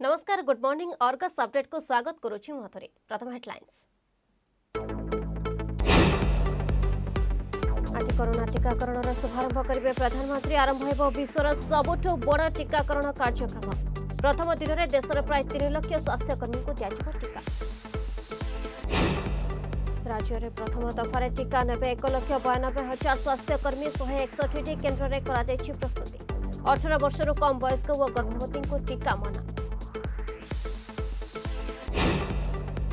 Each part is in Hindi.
नमस्कार, गुड मॉर्निंग। आर्गस अपडेट को स्वागत करुछि मु हतरे। प्रथम हेडलाइंस। आज कोरोना टीकाकरण शुभारंभ करेंगे प्रधानमंत्री। आरंभ हो विश्वर सबुठु बड़ टीकाकरण कार्यक्रम। प्रथम दिन में देश में प्राय 3 लाख स्वास्थ्यकर्मी को दिया टीका। राज्य में प्रथम दफारे टीका ने 1,92,000 स्वास्थ्यकर्मी 161 केन्द्र में प्रस्तुति। 18 वर्ष कम वयस्क व गर्भवती को टीका मना।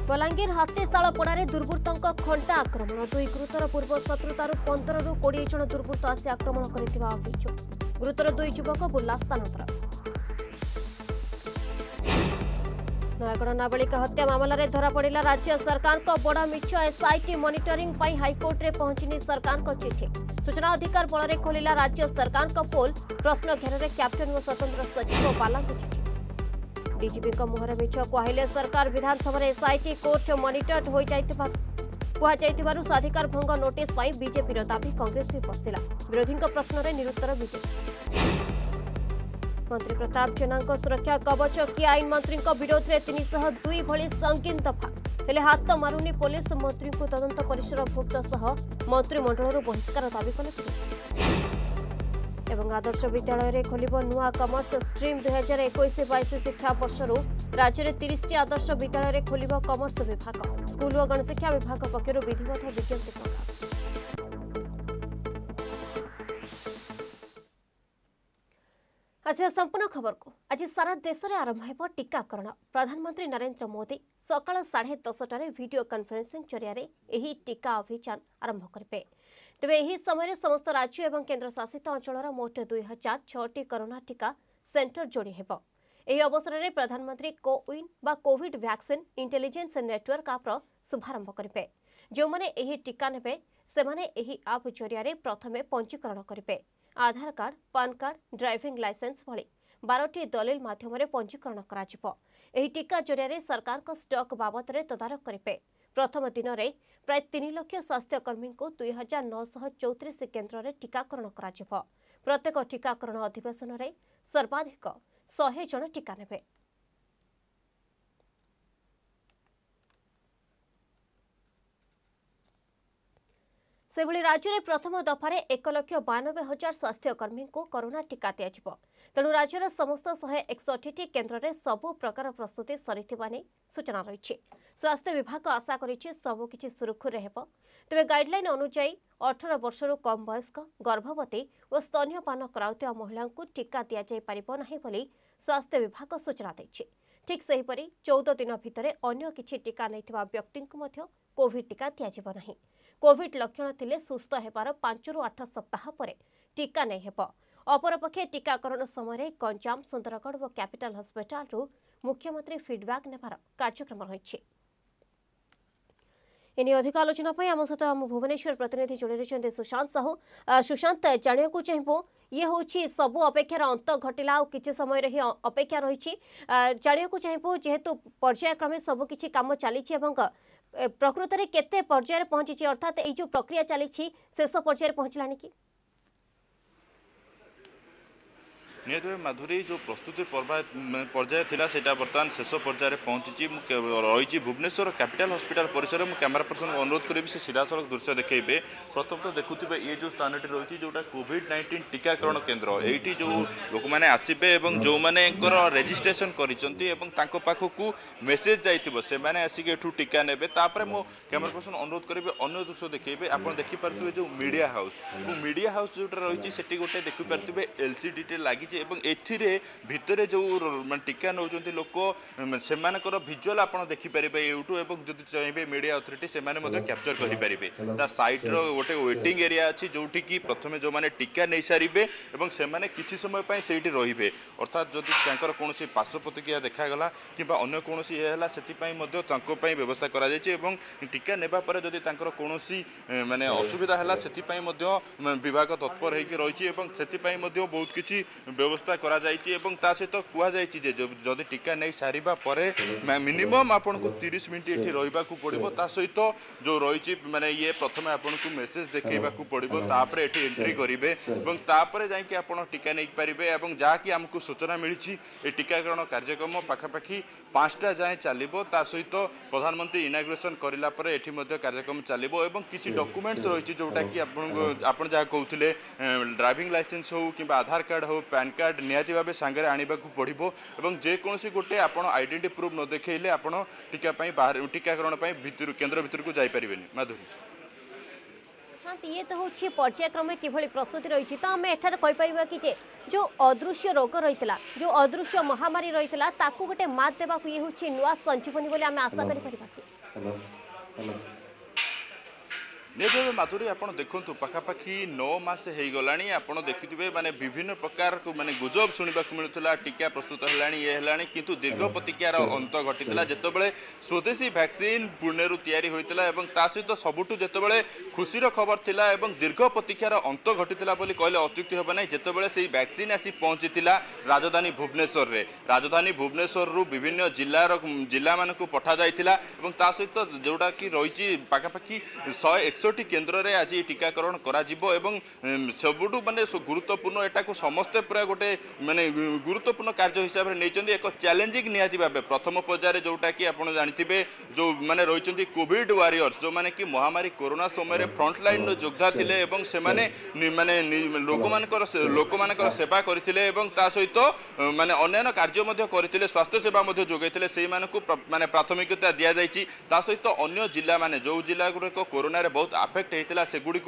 बलांगीर हातीशालपड़े दुर्बृत्तों खंटा आक्रमण। 2 गुरुतर पूर्व शत्रुतार 15 रू 20 जन दुर्बृत्त आसी आक्रमण करथिबा अभियोग। गुरुतर 2 युवक बुर्ला स्थानांतर। नयगढ़ नाबालिका हत्या मामलें धरा पड़ा राज्य सरकार को बड़ा मिछ। एसआईटी मॉनिटरिंग पर हाईकोर्ट में पहुंचनी सरकार को चिठी। सूचना अधिकार बल में खोलिला राज्य सरकार को पोल। प्रश्न घेर में कैप्टन व स्वतंत्र सचिव बालांगीर चिठी। डीजीपी का मुहर मिछ कहले सरकार। विधानसभा एसआईटी कोर्ट मनिटर्ड हो स्वाधिकार भंग नोटिस पाई बीजेपी दाबी। कांग्रेस भी बसला विरोधी प्रश्न निरुत्तर बीजेपी। मंत्री प्रताप जेना सुरक्षा कवच कि आईन मंत्री विरोध में 302 भली संगीन दफा। हेले हाथ तो मारुनी पुलिस। मंत्री को तदंत परिसरभुक्त सह मंत्रिमंडल बहिष्कार दाबी कले। एवं आदर्श विद्यालय रे खोलिबो नुआ कॉमर्स स्ट्रीम। 2021-22 शिक्षा वर्ष राज्य में 30 आदर्श विद्यालय रे खोलिबो कॉमर्स विभाग। स्कूल और गणशिक्षा विभाग पक्षर विधिवत विज्ञप्ति प्रकाश। आज संपूर्ण खबर को। आज सारा देश में आरंभ हो टीकाकरण। प्रधानमंत्री नरेंद्र मोदी सकाल 10:30 वीडियो कॉन्फ्रेंसिंग जरिए टीका अभियान आरंभ करेंगे। तेबे यही समय समस्त राज्य एवं केन्द्र शासित अंचल मोट 2006 कोरोना टीका सेंटर जोड़ी होगा। यह अवसर में प्रधानमंत्री कोविन बा कोविड वैक्सीन इंटेलिजेंस नेटवर्क आप्र शुभारंभ करेंगे। जो माने यही टीका नेबे सेमाने यही आप जरिए प्रथमे पंजीकरण करेंगे। Aadhaar card, PAN card, driving licence भली 12टी दलिल माध्यम पंजीकरण कर टीका जरिए सरकार को स्टॉक बाबत तदारख करेंगे। प्रथम दिन में प्राय 3 लाख स्वास्थ्यकर्मी को 2934 केन्द्र में टीकाकरण कर प्रत्येक टीकाकरण अधिवेशन में सर्वाधिक 100 जन टीका नेबे। से राज्य में प्रथम दफारे 1,92,000 स्वास्थ्यकर्मी को कोरोना टीका दिया। तेणु राज्यर समस्त 161 केन्द्र में सबु प्रकार प्रस्तुति सरी सूचना रही। स्वास्थ्य विभाग आशा करुकि सुरखुरी हो। तेज गाइडलाइन अनुजाई 18 वर्ष कम वयस्क, गर्भवती और स्तन्यपान कराउथिबा महिला को टीका दि पारिबो नाही बोली स्वास्थ्य विभाग सूचना देछि। ठीक सेहिपरि 14 दिन भितर अन्य किछि टीका नैथिबा व्यक्ति को मध्य कोविड टीका दिया नाही। कोविड लक्षण थिले सुस्थ हेबार 5 रू 8 सप्ताह परे टीका नै हेबो। अपरपक्षे टीकाकरण समय गंजाम, सुंदरगढ़ और कैपिटल हस्पिटाल रु मुख्यमंत्री फीडबैक नेबार कार्यक्रम रहिछि। एने अधिक आलोचना पय हम सहित हम भुवनेश्वर प्रतिनिधि जोड़ी रहिसंते सुशांत साहू। सुशांत, जानिया को चाहिबो ये होछि सब अपेक्षार अंत घटिला और किछि समय रही अपेक्षा रहिछि। जानिया को चाहिबो जेहेतु पर्यायक्रमे सब किछि काम चलीछि एवं प्रकृत में केते पर्याय पहुंची अर्थात ये जो प्रक्रिया चली शेष पर्याय पहुंचलानी कि निहत माधुरी जो प्रस्तुति पर्याय था से बर्तमान शेष पर्यायर पहुंची रही। भुवनेश्वर कैपिटल हॉस्पिटल परिसर में कैमरा पर्सन को अनुरोध करी से सीधासलख दृश्य देखेबे। प्रथम तो देखुवे ये जो स्थानटी रही जोटा कोविड-19 टीकाकरण केन्द्र ये जो लोक मैंने आसबे और जो मानकर रेजिस्ट्रेसन करू मेसेज जाने आसिक एठू टीका ने मो कैमरा पर्सन अनुरोध करेंगे अन्न दृश्य देखेबे। आप देखिपे जो मीडिया हाउस जोटा रही से गोटे देखिपे एलसीडी लगी एरे जो मैं टीका नौ लोक से भिजुआल आप देखिपर यूट्यूब एवं जो चाहिए मीडिया अथॉरिटी से कैप्चर करेंगे। साइट रोटे वेटिंग एरिया अच्छी जोटी कि प्रथम जो मैंने टीका नहीं सारे और से किसी समय से रे अर्थात जदि कौन पार्श्व प्रतिक्रिया देखागला कि अगर कौन ये से व्यवस्था कर टीका नेपर जदि कौन मानने असुविधा है से विभाग तत्पर हो रही है बहुत किसी व्यवस्था करा सहित कहुई जदि टीका नहीं सारे मिनिमम आपन को 30 मिनट ये रही पड़ो ता सहित जो रही माने ये प्रथम आपन को मेसेज देखा पड़ो तापर ये एंट्री करेंगे और तापर जाकि आप टीका नहीं पारे और जहाँकि आमको सूचना मिली टीकाकरण कार्यक्रम पाखापाखि 5टा जाए चलो ता सहित प्रधानमंत्री इनाग्रेसन करापर ये कार्यक्रम चलो किसी डॉक्यूमेंट्स रही जोटा कि आपन जहाँ कहते ड्राइविंग लाइसेंस हो कि आधार कार्ड हो पैन कार्ड निहाती भाव सांगे आनवाक पड़ो और जेकोसी गोटे आपड़ आइडेंटी प्रूफ न देखले आप टीकाकरण केन्द्र भीतर को जापारे माधुरी ये तो हूँ पर्यायक्रम किभली प्रस्तुति रही तो आम एठार कि जे जो अदृश्य रोग रही था जो अदृश्य महामारी रही था ताकू गोटे मात देवा ये हूँ नुआ संजीवनी बोले आम आशा कर निजे माधुरी आप देखु पाखापाखि 9 मास हो गला आपड़ देखिए माने विभिन्न प्रकार को माने गुजब शुणा मिलूला टीका प्रस्तुत है कि दीर्घ प्रतिक्रियार अंत घटी जितेबाला स्वदेशी भैक्सीन पुणे तैयारी होता है सहित सबुठू जितेबाला खुशीर खबर था और दीर्घ प्रतिक्रियार अंत घटी कहले अत्युक्ति होगा ना जितेबाला से भैक्सीन आसी पहुंची राजधानी भुवनेश्वर में राजधानी भुवनेश्वर विभिन्न जिला मान पठा जाता सहित जोटा कि रही पाखापाखि 100 केन्द्र में आज टीकाकरण एवं सबुठ मानने गुरुत्वपूर्ण एटाक समस्ते पूरा गोटे मानने गुरुत्वपूर्ण कार्य हिसाब से नहीं एक चैलेंजिंग निहाती भाव प्रथम पर्यायर जोटा कि आप जानते जो माने रही कोविड वारियर्स जो माने कि महामारी कोरोना समय फ्रंट लाइन योद्धा थिले से माने लोक मान सेवा करथिले सहित माने अन्य कार्य करथिले स्वास्थ्य सेवा जोगाइथिले से माने प्राथमिकता दिया जाइछि ता सहित अन्य जिला माने जो जिला गुडक कोरोना बहुत आफेक्ट होता है सेगुड़ी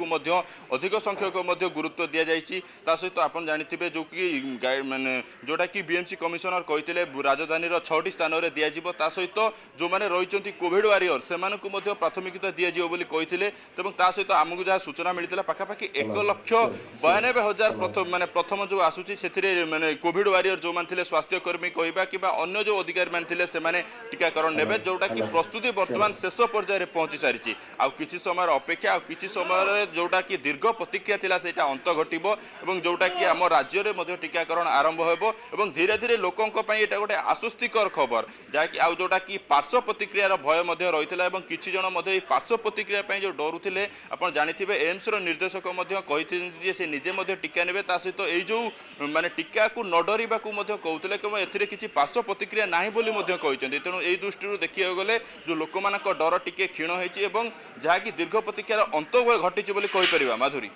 अधिक संख्यक गुरुत्व दि जाती सहित आप जानते जो कि मैंने जोटा कि बीएमसी कमिशनर कहते राजधानी 6टी स्थान में दिज्व ता सहित जो मैंने रही कोविड वारियर से प्राथमिकता दिज्वली कहते सहित आमको जहाँ सूचना मिलता पाखापाखि 1,92,000 प्रथम मानने प्रथम जो आसूसी से मैंने कोविड वारियर जो मैंने स्वास्थ्यकर्मी कहवा कि अन्य जो अधिकारी मैंने से टीकाकरण ने जोटा कि प्रस्तुति बर्तमान शेष पर्यायर पहुँची सारी आ किसी समय अपेक्षा आ कि समय जोटा कि दीर्घ प्रतिक्रिया था अंत घटो और जोटा कि आम राज्य में टीकाकरण आरंभ हो धीरे धीरे लोकों गोटे आश्वस्तिकर खबर जहाँकि आउ जोटा कि पार्श्व प्रतिक्रियार भय रही है किसी जन पार्श्व प्रतिक्रिया जो डरुले आप जानते हैं एम्स निर्देशक से निजे टीका ने सहित ये जो मानने टीका को न डरवा कहते केवल एथि किसी पार्श्व प्रतिक्रिया ना कहते तेणु ये दृष्टि देखा गले जो लोक मान डर टी क्षीण हो जहाँकि दीर्घ प्रतिक्रियार अंत घटी माधुरी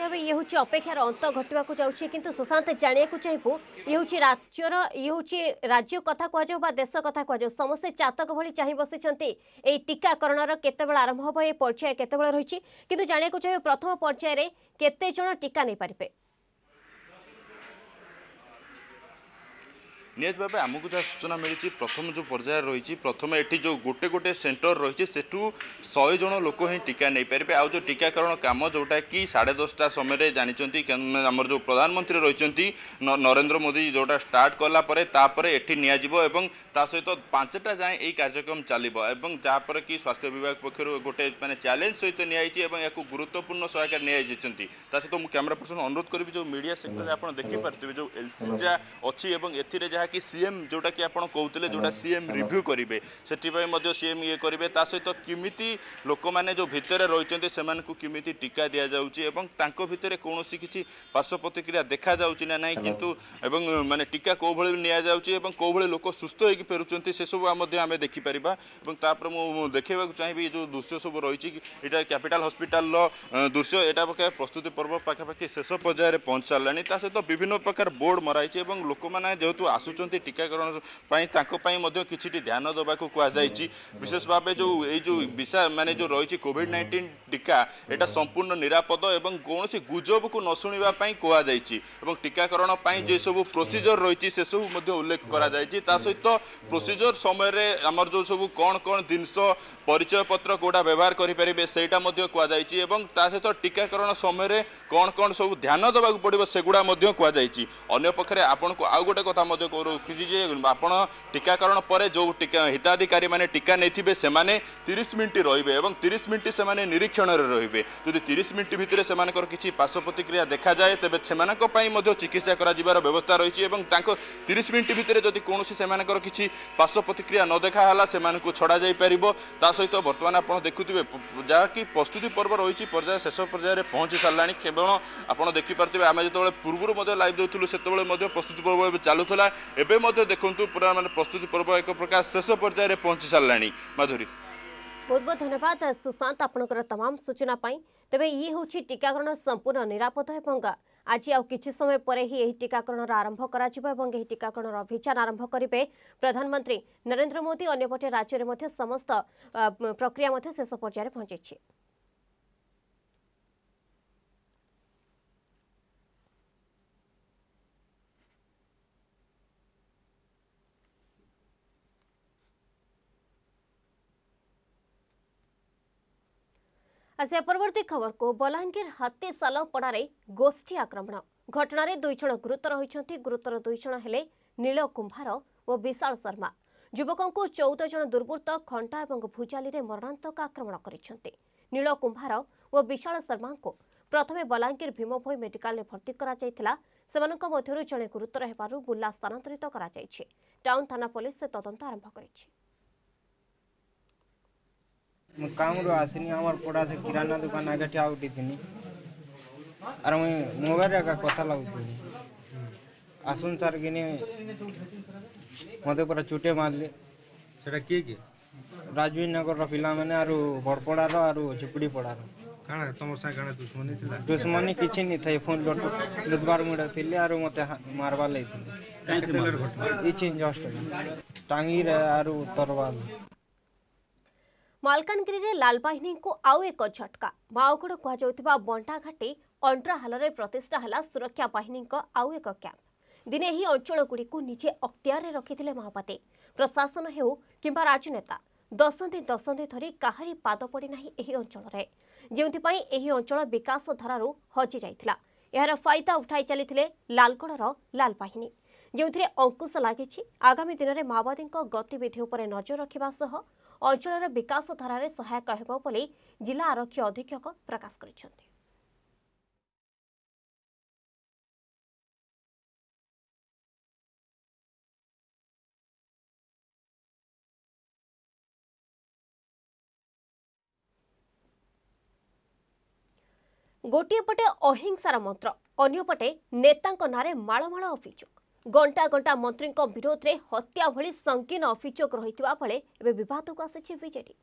ये हूँ अपेक्षार अंत घटा जाऊँगी किंतु सुशांत जाना चाहबू ये राज्य कथा कह देश कथा कह समस्ते चातक भली चाह बसी टीकाकरण केतबे आरंभ हम ये पर्याय केतबे रही किंतु जाना चाहिए प्रथम पर्यायर केते जन टीका नहीं पारे निहत भाव आमको जहाँ सूचना मिली प्रथम जो पर्याय रही प्रथम एटी जो गोटे गोटे सेंटर रही सेठू 100 जन लोक ही टीका नहीं पारे आज जो टीकाकरण काम जोटा कि 10:30 समय जानते आमर जो प्रधानमंत्री रही नरेंद्र मोदी जोटा स्टार्ट कलापर तापर एटी निज्व सहित 5टा जाए यही कार्यक्रम चलो जहाँपर कि स्वास्थ्य विभाग पक्षर गोटे मानने चैलेंज सहित निया गुरुत्वपूर्ण सहायता नि सहित मुझे कैमरा पर्सन अनुरोध करी जो मीडिया सेक्टर में आप देखिपे जो एलसीजा अच्छी ए कि सीएम जोटा कि आपड़ कहते जोटा सीएम रिव्यू करेंगे से सीएम ये करेंगे सहित किमिति लोक मैंने जो भितर रही किमिति टीका दि जाऊँगी भितर कौन किसी पार्श्व प्रतिक्रिया देखा ना ना कितु मानने टीका कौ भाई नि कौ भाई लोक सुस्थ होगी फेरुंट से सबूम देखिपर और तापर मुझे देखा चाहिए जो दृश्य सब रही यहाँ कैपिटाल हस्पिटाल दृश्य यहाँ प्रस्तुति पर्व पाखापाखि शेष पर्यायर पहुँच सारे सहित विभिन्न प्रकार बोर्ड मराई और लोक मैंने जेहतु आसुचंती टीकाकरण कि ध्यान दवा कहुई विशेष भाव जो ये विशा मानने जो रही कोविड-19 टीका यहाँ संपूर्ण निरापद और कौन गुजब को न शुणापी कहुई टीकाकरण जो सब प्रोसीजर रही से सब उल्लेख करा सहित प्रोसीजर समय आमर जो सब कौन कौन जिनस परिचय पत्र कौटा व्यवहार करेंगे से सहित टीकाकरण समय कौन कौन सब ध्यान दवा पड़ो सेगुड़ा कहपे आपन को आउ गोटे कथा मोर उठिजे आपण टीकाकरण पर जो हिताधिकारी माने टीका नैथिबे सेमाने 30 मिनिट रहिबे एवं 30 मिनिट सेमाने निरीक्षण रे रहिबे। जदि 30 मिनिट भितरे सेमानकर किछि पार्श्व प्रतिक्रिया देखा जाए तबे सेमानक पई मध्ये चिकित्सा करा जिबार व्यवस्था रहिछि एवं तांको 30 मिनिट भितरे जदि कोनोसी सेमानकर किछि पार्श्व प्रतिक्रिया न देखा हला सेमानकु छडा जाई परिबो। ता सहित वर्तमान आपण देखुथिबे जा कि प्रस्तुति पर्व रहिछि पर्याय शेष पर्याय रे पहुंची सालाणी केवल आपण देखि परथिबे आमे जतबेले पूर्वरु मध्ये लाइव देउथुलु सेतबेले मध्ये प्रस्तुति पर्व चालुथला एबे मध्ये देखंतु पुरा माने प्रस्तुति पर्व एक प्रकार शेष पर्याय रे पहुंची सालाणी। माधुरी बहुत बहुत धन्यवाद सुशांत आपनकर तमाम सूचना पाई। तबे ये होछि टीकाकरण संपूर्ण निरापद हेबंगा आज आउ किछि समय परे ही एही टीकाकरण आरंभ करा जिबा एवं एही टीकाकरण अभियान आरंभ करिबे प्रधानमंत्री नरेंद्र मोदी। अन्यपटे राज्य रे मध्ये समस्त प्रक्रिया मध्ये शेष पर्याय रे पहुंचैछि। आसे परवर्ती खबर को बलांगीर हातीशालपड़ा गोष्ठी आक्रमण घटना रे दुई जण गुरुतर होइछंती। गुरुतर दुई जण हेले नील कुंभार और विशाल शर्मा। युवकों 14 जण दुर्बृत्त खंटा और भुजाली रे मरणांतक आक्रमण करिसंती। नील कुंभार और विशाल शर्मा को प्रथमे बलांगीर भीमभोई मेडिकल रे भर्ती करा जायतिला। सेमानक मध्यरु जणे गुरुतर हेबारु बुल्ला स्थानांतरित करा जायछि। टाउन थाना पुलिस से तदंत आरंभ करिछि। काम रू आसनी हमार पड़ा से किराना दुकान आगे ठिया उठी थी और मुझे मोबाइल आगे कथा लगुदी आसन सार कि मत पूरा चुटे मारले किए किए राजवीर नगर रिला मैंने बड़पड़ार और चिपुड़ीपड़ार तुम दुश्मनी दुश्मनी किसी नहीं थे फोन लुटबार मुड़ा थी और मत मारवा लगे जस्ट टांगी तरवाल। मालकानगिरी रे लाल बाहिनी को आउ एक झटका माओगढ़ कहुवा बंटाघाटी अंट्राहाल में प्रतिष्ठा है सुरक्षा बाहिनी आउ एक कैंप। दिने ही अंचल गुड़िक निजे अख्तियार में रखी माओवादी प्रशासन हो कि राजनेता दशंधि दशंधि धरी काहारी पाद पड़ना अंचल जो अंचल विकास धारार हजि जाता यार फायदा उठाई चली लालगढ़ लाल बाहिनी जो अंकुश लगी। आगामी दिन में माओवादी गतिविधि पर नजर रखा सह अंचल विकास धारा सहायक हो जिला आरक्षी अधीक्षक प्रकाश कर। गोटे पटे अहिंसार मंत्र अंपटे नेता नारे मालमाल अभियोग घंटा घंटा मंत्री विरोध में हत्या भली संकीर्ण अभियोग रही बेले बद को आसी बीजेडी।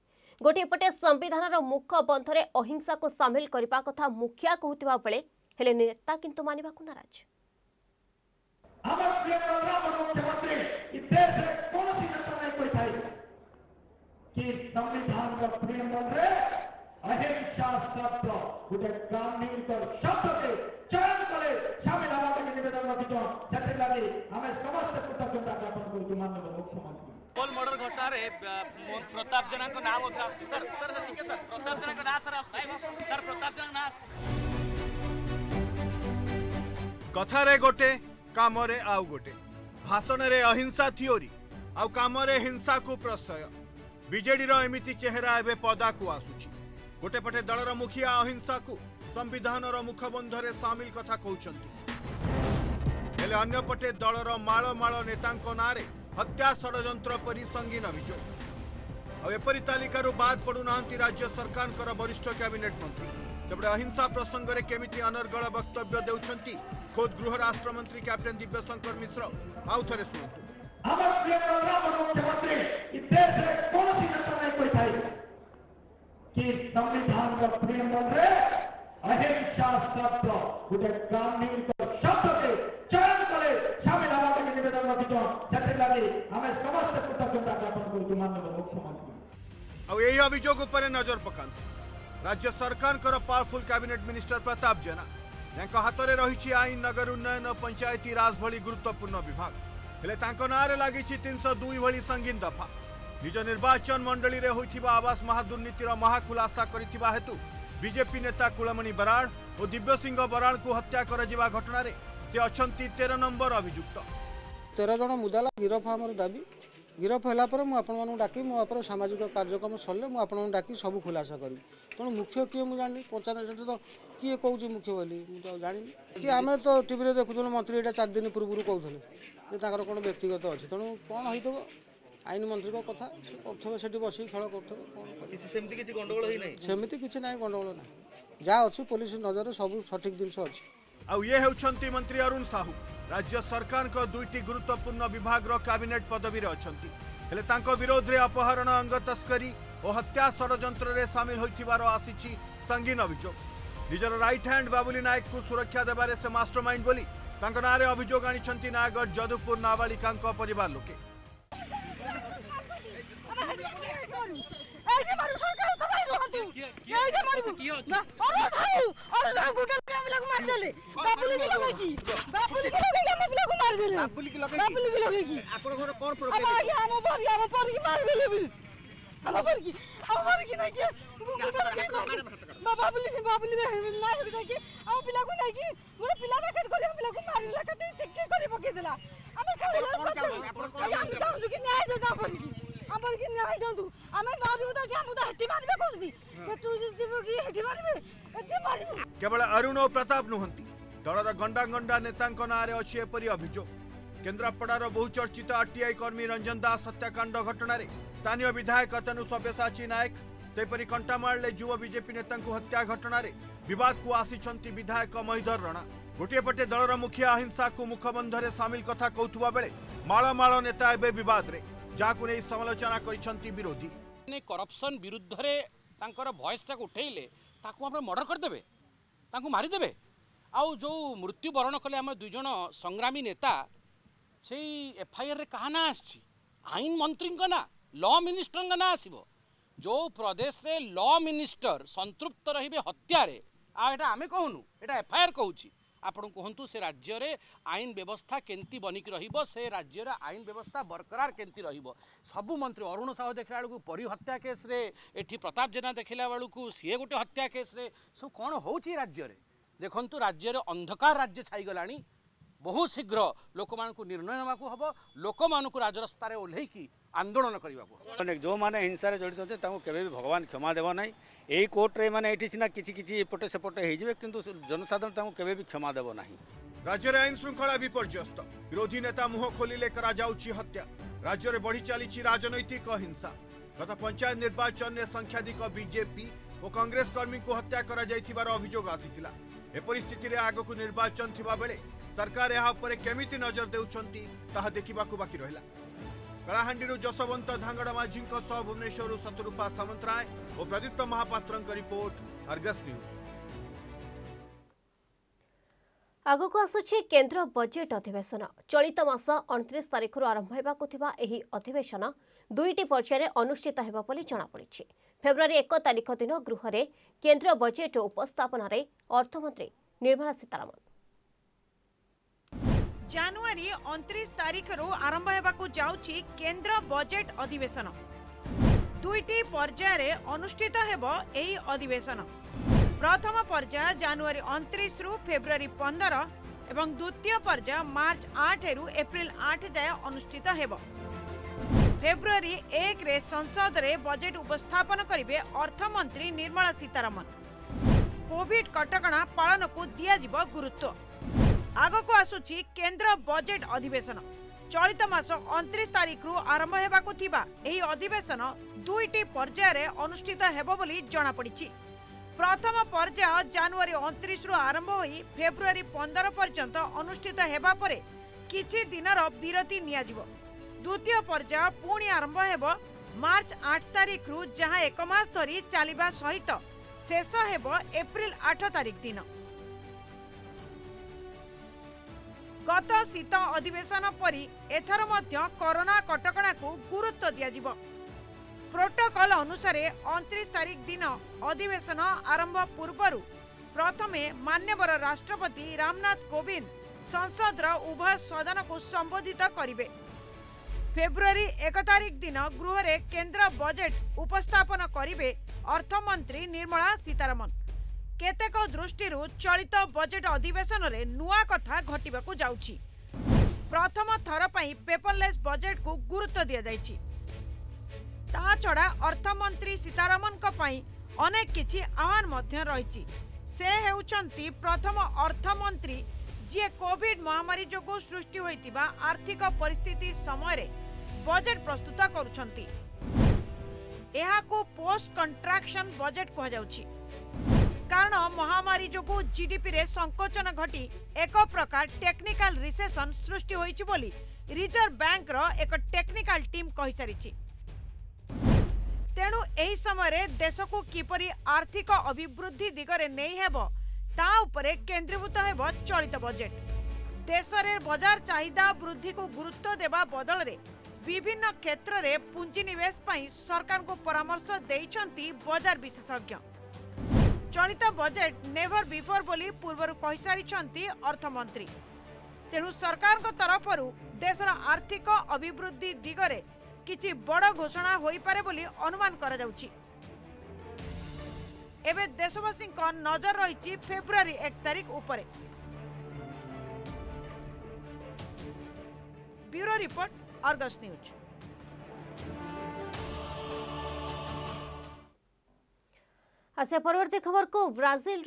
गोटे पटे संविधान मुख बंधरे अहिंसा को सामिल करने कथा मुखिया कहता बेले हेले नेता किंतु मानवा को नाराज। कॉल मर्डर घटना रे प्रताप जेना का नाम होता सर सर ठीक है सर प्रताप जेना का नाम सर प्रताप जेना कथा रे गोटे काम रे आउ गोटे भाषण रे अहिंसा थियोरी आउ काम रे हिंसा को प्रशय बीजेडी रो एमिति चेहरा एबे पदा को आसुची। गोटे पटे दलर मुखिया अहिंसा को संविधान रो मुखबंध रे शामिल कथा कहउछंती हेले अन्य पटे दलर माळो माळो नेतांको नारे हत्या षड्यंत्र परि संगीन अभियोग एपरी तालिकार बाद पड़ुना राज्य सरकार वरिष्ठ कैबिनेट मंत्री सेपटे अहिंसा प्रसंग में केमिटी अनर्गल वक्तव्य देउछंती खोद गृह राष्ट्र मंत्री कैप्टेन दिव्यशंकर मिश्र। आउ थे अभियोग उपरे नजर पकान राज्य सरकार powerful cabinet minister Pratap Jena हाथ में रही आईन नगर उन्नयन पंचायती राज भली गुरुत्वपूर्ण विभाग हेले नारे लगी 302 भली संगीन दफा निज निर्वाचन मंडली रे होइथिबा आवास महादुर्नीतिर महाखुलासा करिथिबा हेतु बीजेपी नेता कुलमणि बराड़ और दिव्य सिंह बराड़ को हत्या कर घटना से अच्छा 13 नंबर अभियुक्त 13 जन मुदाला गिरफ आमर दाबी गिरफ होगापर मुझे डाक मो सामाजिक कार्यक्रम सरले मुझे डाक सब खुलासा करी तेणु मुख्य किए मुझे जानी पचार तो किए कौच मुख्य बोली मुझे जानी कि आम तो टीवी देखुन मंत्री ये 4 दिन पूर्व कहते हैं कौन व्यक्तिगत अच्छे तेणु कौन हो आईन मंत्री को कथा कर बस खेल करमती किसी ना गंडगोल ना जहाँ अच्छी पुलिस नजर सब सठिक जिनस अच्छी आउ ये होउछंती मंत्री अरुण साहू राज्य सरकार को दुईटी गुरुत्वपूर्ण विभाग कैबिनेट पदवी अच्छी हेले तांको विरोध रे अपहरण अंग तस्करी और हत्या षडयंत्र रे शामिल होइथिबार आसीछि संगीन अभियोग निजर राइट हैंड बाबुली नायक को सुरक्षा देबारे से मास्टरमाइंड बोली तांको नारे अभियोग आनिछंती नयागढ़ जदुपुर नाबालिका परिवार लोके मार अमर कि न्याय दंतु हमें बाजू तो जाम तो हटी मारबे कोसदी पेट्रोल दिबो कि हटी मारबे जे मारबे केवल अरुण और प्रताप नुहंती दलर गंडा गंडा नेतांक नारे अछि एपरि अभियोग केंद्रापड़ार बहुचर्चित आरटीआई कर्मी रंजन दास हत्याकांड घटना रे स्थानीय विधायक तनु सब्यसाची नायक सेपरि कंटामाळले युवा बीजेपी नेतांकु हत्या घटना रे विवाद को आसीछंती विधायक महीधर राणा गोटे पटे दलर मुखिया अहिंसा को मुखबंधरे सामिल कथा कहथुवा बेले माला माला नेता एबे विवाद रे जहाँ नहीं समालोचना विरोधी ने करप्शन विरुद्ध रे तांकर वॉइस टाक उठेले मर्डर करदेवे मारिदेवे आउ जो मृत्यु बरण कले आम दुईज संग्रामी नेता से एफआईआर क्या ना आईन मंत्री ना लॉ मिनिस्टर ना आसो जो प्रदेश रे लॉ मिनिस्टर संतृप्त रही हत्यार आटा आम कहूनु एटा एफआईआर कहूँ आपण कहतु से राज्य रे आईन व्यवस्था केमती बनिक रहिबो से राज्य रे आईन व्यवस्था बरकरार केमती रहिबो सबु मंत्री अरुण साहू देखला बेलू परिहत्या केस रे एठी प्रताप जेना देखला बेलू सीए गोटे हत्या केस रे सब कौन होउची राज्य रे देखंतु राज्य रे अंधकार राज्य छाई गलानी बहुत शीघ्र लोक मानकु निर्णय नबाकु हबो लोक मानकु राजरस्तारे ओल्हेकी आंदोलन करने जो मैंने हिंसा जड़ित होते केवे भी भगवान क्षमा देव ना यही कोर्टे मैंने ये सीना कि एपटे सेपटे हो जनसाधारण केवे भी क्षमा देव ना। राज्य में आईन श्रृंखला विपर्यस्त विरोधी नेता मुह खोलिले हत्या राज्य में बढ़ी चली राजनैतिक हिंसा गत पंचायत निर्वाचन में संख्याधिक बीजेपी और कांग्रेस कर्मी को हत्या कर अभियोग आसीथिला एपरि स्थिति रे आगो को निर्वाचन थिबा बेले सरकार यहाँ पर केमिति नजर देउछंती ताहा देखिबाकु बाकी रहिला। कलाहांडी जशवंत धांगड़ा माझी सह भुवनेश्वर शत्रुपा सामंतराय और Pradipta Mahapatra report Argus news. आगु को आसुछि केंद्र बजेट अधिवेशन चलित मास 29 तारिखर आरंभ हेबाकु थिबा एही अधिवेशन दुईटी पर्याय अनुष्ठित हेबा पली जणा पडिछि। फेब्रुआरी 1 तारिख दिन गृह रे केंद्र बजेट उपस्थापन रे अर्थमंत्री निर्मला सीतारामन जनवरी 29 तारिखर आरंभ हेबाकु जाउछि केंद्र बजेट अधिवेशन दुईटी पर्याय रे अनुष्ठित हेबो एही अधिवेशन प्रथम पर्याय जनवरी 29 रु फेब्रुआरी 15 एवं द्वितीय पर्याय मार्च 8 रु एप्रिल 8 जाय अनुष्ठित हेबो। फेब्रुआरी 1 रे संसद रे बजेट उपस्थापन करिवे अर्थमंत्री निर्मला सीतारामन। कोविड कटकणा पालन को दिया जीव गुरुत्व आगो को आसुछि केंद्र बजेट अधिवेशन चलित मास 29 तारिख रु आरंभ हेबाकु थिबा एही अधिवेशन दुईटी पर्याय रे अनुष्ठित हेबो बोली जणा पडिछि। प्रथम पर्याय जनवरी 29 रु आरंभ होई फेब्रुआरी 15 पर्यंत अनुष्ठित हेबा परे किछि दिनर विरति निया जीवो। द्वितीय पर्याय पुणी आरंभ हेबो मार्च 8 तारिख रु जहां एक मास धरि चालिबा सहित शेष हेबो एप्रिल 8 तारिख दिन। गत शीत अधिवेशन परि एथर मध्य कोरोना कटकणा को गुरुत्व दिया जीवो। प्रोटोकॉल अनुसारे 29 तारिख दिन अधिवेशन आरंभ पूर्वरु प्रथमे मान्यवर राष्ट्रपति रामनाथ कोविंद संसद उभय सदन को संबोधित करिवे। फेब्रुआरी 1 तारिख दिन गृह रे केंद्र बजेट उपस्थापन करिवे अर्थमंत्री निर्मला सीतारमण। केतेक दृष्टि चलित बजेट अधिवेशन रे नुआ कथा घटिबाकु जाउछि प्रथम थर पर पेपरलेस बजेट को गुरुत्व दि जाइछि। ता छड़ा अर्थमंत्री सीतारामन अनेक किछि आह्वान रही। से हेउचंती प्रथम अर्थमंत्री जे कोविड महामारी जो सृष्टि होइतिबा आर्थिक परिस्थिति समय बजेट प्रस्तुत करुछंती। एहा को पोस्ट कंट्राक्शन बजेट कह जाउछि, कारण महामारी जो जीडीपी रे संकोचन घटी एक प्रकार टेक्निकल रिसेशन सृष्टि होइछि बोली रिजर्व बैंक रो एक टेक्निकल टीम कहि सारिछि। तेणु एही समय देश को किपरि आर्थिक अभिवृद्धि दिगरे नहीं हेबो ता उपरे केंद्रीभूत हेबो चलित बजेट। देश रे बाजार चाहिदा वृद्धि को गुरुत्व देवा बदल रे विभिन्न क्षेत्र रे पूंजी निवेश पई सरकार को परामर्श देइछंती बाजार विशेषज्ञ। चलित बजेट नेवर बिफोर बोली पूर्वर कहि सारिछंती अर्थमंत्री। तेणु सरकार को तरफ रु देश रा आर्थिक अभिवृद्धि दिगरे किछि बड़ घोषणा होई पारे बोली अनुमान करा जाउछि। एबे देशवासी नजर रही फेब्रुआरी 1 तारीख उपरे। Bureau report, Argus news. आसे परवर्ती खबर को ब्राजिल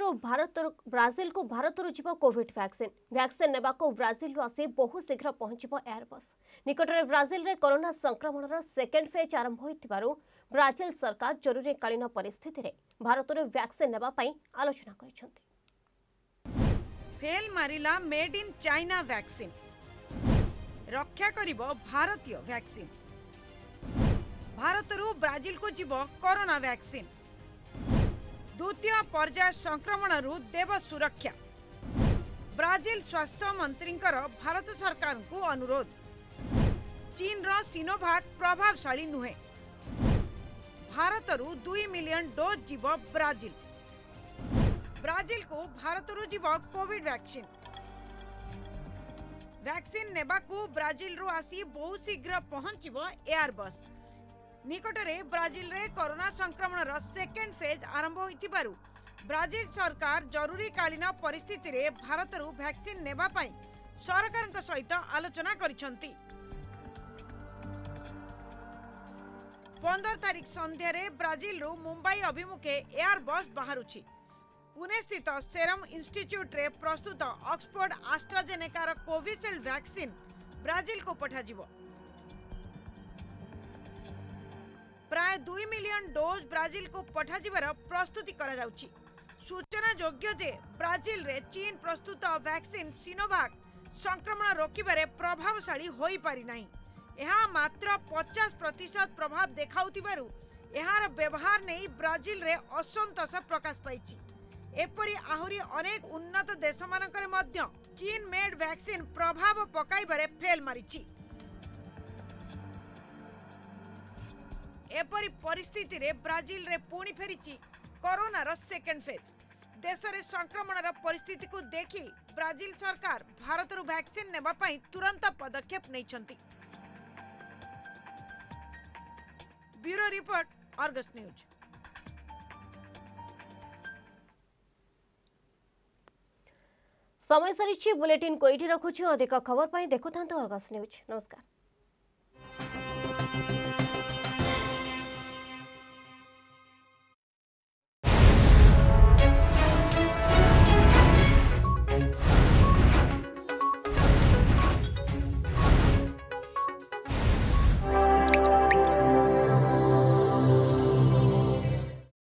को भारत रु जीव कोविड वैक्सीन नेबा को ब्राजिल रु आसी बहुत शीघ्र पहुंचीबो एयरबस। निकट रे ब्राजिल रे कोरोना संक्रमण रो सेकेंड फेज आरंभ होइतिबारु ब्राजिल सरकार जरूरीकालीन परिस्थिति रे भारत रु वैक्सीन नेबा पई आलोचना करिसथि। फेल मारिला मेड इन चाइना वैक्सीन रक्षा करिवो भारतीय वैक्सीन। भारत रु ब्राजिल को जीव कोरोना वैक्सीन। द्वितीय पर्याय संक्रमण रु देव सुरक्षा। ब्राजिल स्वास्थ्य मंत्री भारत सरकार को अनुरोध। चीन रो सिनोभाग प्रभावशाली नुहे। भारत रु 2 मिलियन डोज जीव ब्राजिल। ब्राजिल को भारत रु जीव कोविड वैक्सीन। वैक्सीन नेबा को ब्राजिल रु आसी बहुत शीघ्र पहुंचीबो एयरबस। निकटरे ब्राजिल रे कोरोना संक्रमण रो सेकेंड फेज आरंभ होइतिबारु ब्राजिल सरकार जरूरीकालीन परिस्थिति रे भारत रु वैक्सीन नेबा पई सरकारक सहित आलोचना करिसंती। 15 तारीख संध्या रे ब्राजिल रु मुंबई अभिमुखे एयरबस बाहरुछि। पुणे स्थित सेरम इंस्टिट्यूट रे प्रस्तुत ऑक्सफोर्ड आस्ट्राजेनेका रो कोविशील्ड वैक्सीन ब्राजिल को पठाजिबो। प्राय 2 मिलियन डोज ब्राजिल को पठाजिबार प्रस्तुति करा जाउछि। सूचना योग्य जे ब्राजिल रे चीन प्रस्तुत वैक्सीन सिनोभाग संक्रमण रोकिबारे प्रभावशाली होई पारि नाही। एहा मात्र 50% प्रभाव देखाउतिबारु एहार व्यवहार नै ब्राजिल रे असंतोष प्रकाश पाइछि। एपरि आहुरी अनेक उन्नत देश मानकरे मध्य चीन मेड वैक्सीन प्रभाव पकाइबारे फेल मारिछि। एपरी परिस्थिति रे ब्राजिल रे पुणी फेरिछि कोरोना रो सेकेंड फेज। देश रे संक्रमण रो परिस्थिति को देखि ब्राजिल सरकार भारत रु वैक्सीन नेबा पई तुरंत पदक्षेप नैछंती। Bureau report, Argus news. समय सरिछि बुलेटिन कोइठी रखुछि। अधिक खबर पई देखु थांतो अर्गस न्यूज। नमस्कार।